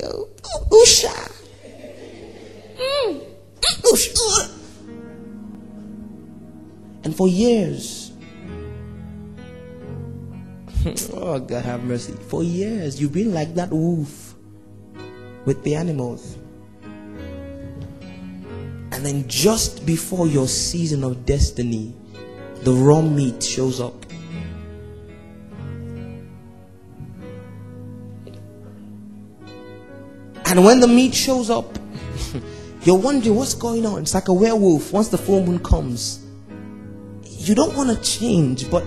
Usha. And for years, oh God have mercy, for years you've been like that wolf with the animals. And then just before your season of destiny, the raw meat shows up. And when the meat shows up, you're wondering what's going on. It's like a werewolf. Once the full moon comes, you don't want to change, but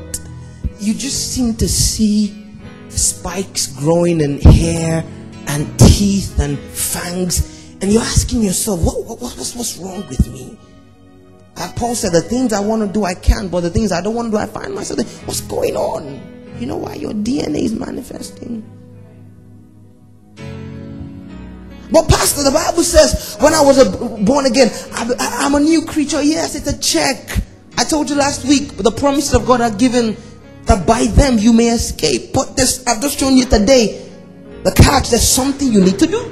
you just seem to see spikes growing and hair and teeth and fangs. And you're asking yourself, what's wrong with me? Paul said, the things I want to do, I can, but the things I don't want to do, I find myself there. What's going on? You know why? Your DNA is manifesting. But pastor, the Bible says, when I was born again, I'm a new creature. Yes, it's a check. I told you last week, the promises of God are given that by them you may escape. But this, I've just shown you today, the catch, there's something you need to do.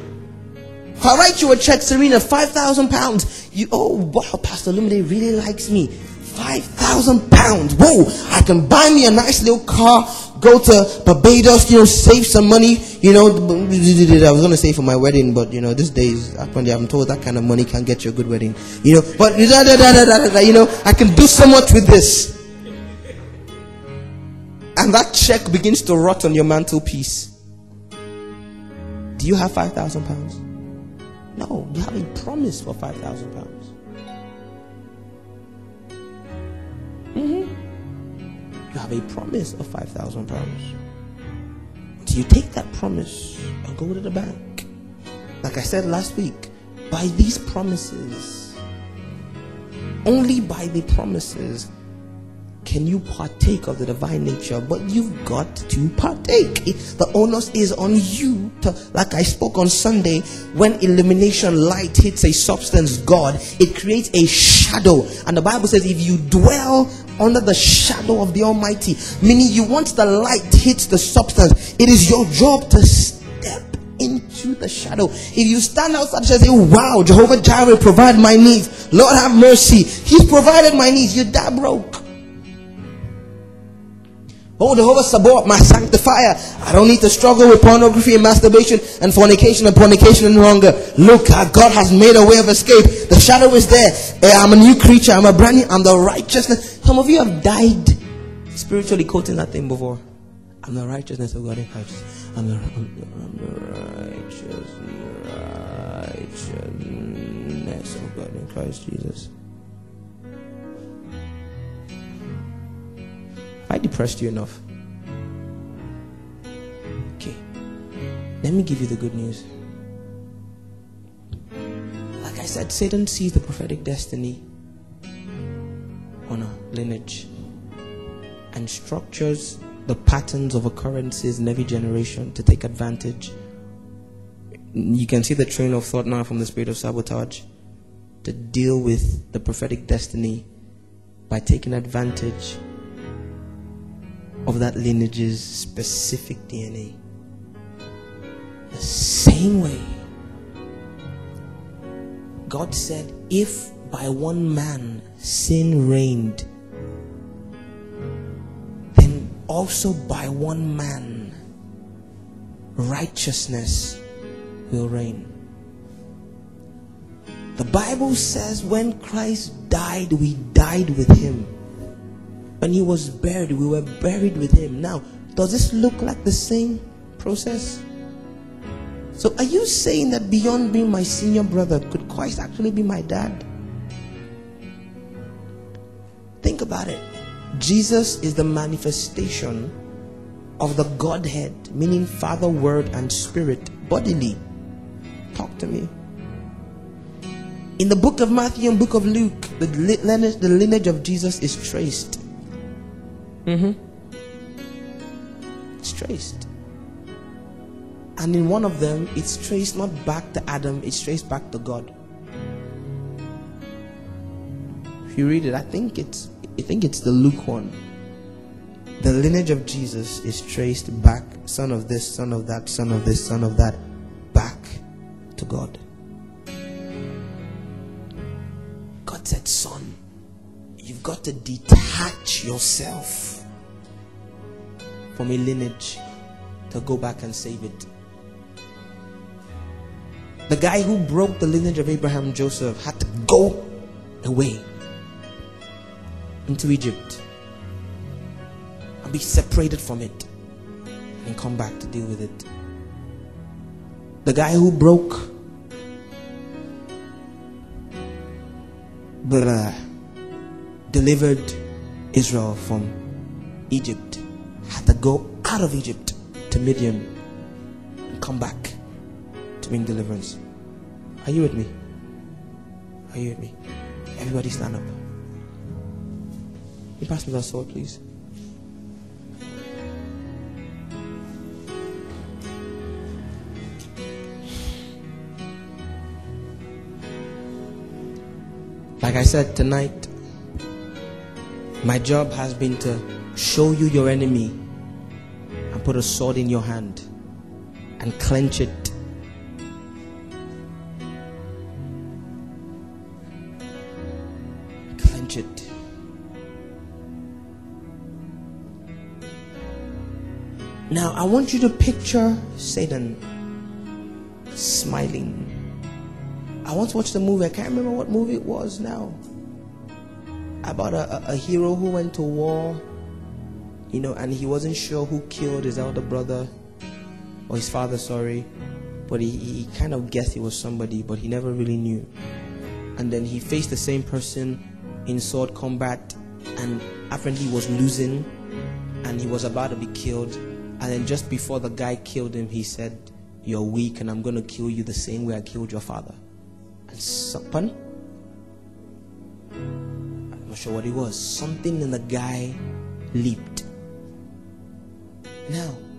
If I write you a check, Serena, £5,000, you, oh, wow, Pastor Olumide really likes me. £5,000. Whoa, I can buy me a nice little car, go to Barbados, you know, save some money. You know, I was going to say for my wedding, but you know, these days, apparently I'm told that kind of money can get you a good wedding. You know, but you know, I can do so much with this. And that check begins to rot on your mantelpiece. Do you have £5,000? No, you have a promise for £5,000. You have a promise of £5,000. Do you take that promise and go to the bank? Like I said last week, by these promises, only by the promises can you partake of the divine nature, but you've got to partake. The onus is on you to, like I spoke on Sunday, when illumination light hits a substance, God, it creates a shadow. And the Bible says, if you dwell under the shadow of the Almighty, meaning you, once the light hits the substance, it is your job to step into the shadow. If you stand outside and say, wow, Jehovah Jireh provide my needs, Lord have mercy, he's provided my needs, you're that broke. Oh, Jehovah Sabaoth, my sanctifier. I don't need to struggle with pornography and masturbation and fornication any longer. Look, God has made a way of escape. The shadow is there. I'm a new creature. I'm a brand new. I'm the righteousness. Some of you have died spiritually quoting that thing before. I'm the righteousness of God in Christ. I'm the righteousness of God in Christ Jesus. I depressed you enough. Okay. Let me give you the good news. Like I said, Satan sees the prophetic destiny on a lineage and structures the patterns of occurrences in every generation to take advantage. You can see the train of thought now from the spirit of sabotage to deal with the prophetic destiny by taking advantage of that lineage's specific DNA. The same way God said, if by one man sin reigned, then also by one man righteousness will reign. The Bible says when Christ died, we died with him. When he was buried, we were buried with him. Now, does this look like the same process? So are you saying that beyond being my senior brother, could Christ actually be my dad? Think about it. Jesus is the manifestation of the Godhead, meaning Father, Word, and Spirit, bodily. Talk to me. In the book of Matthew and book of Luke, the lineage of Jesus is traced. It's traced. And in one of them, it's traced not back to Adam, it's traced back to God. If you read it, I think it's the Luke one. The lineage of Jesus is traced back, son of this, son of that, son of this, son of that, back God. God said, son, you've got to detach yourself from a lineage to go back and save it. The guy who broke the lineage of Abraham and Joseph had to go away into Egypt and be separated from it and come back to deal with it. The guy who broke but delivered Israel from Egypt had to go out of Egypt to Midian and come back to bring deliverance. Are you with me? Are you with me? Everybody stand up. Can you pass me that sword, please? Like I said, tonight my job has been to show you your enemy and put a sword in your hand and clench it. Now I want you to picture Satan smiling. I once watched a movie, I can't remember what movie it was now, about a hero who went to war, you know, and he wasn't sure who killed his elder brother or his father, sorry, but he kind of guessed it was somebody, but he never really knew. And then he faced the same person in sword combat, and apparently he was losing and he was about to be killed. And then just before the guy killed him, he said, you're weak and I'm going to kill you the same way I killed your father. And I'm not sure what it was. Something in the guy leaped. Now,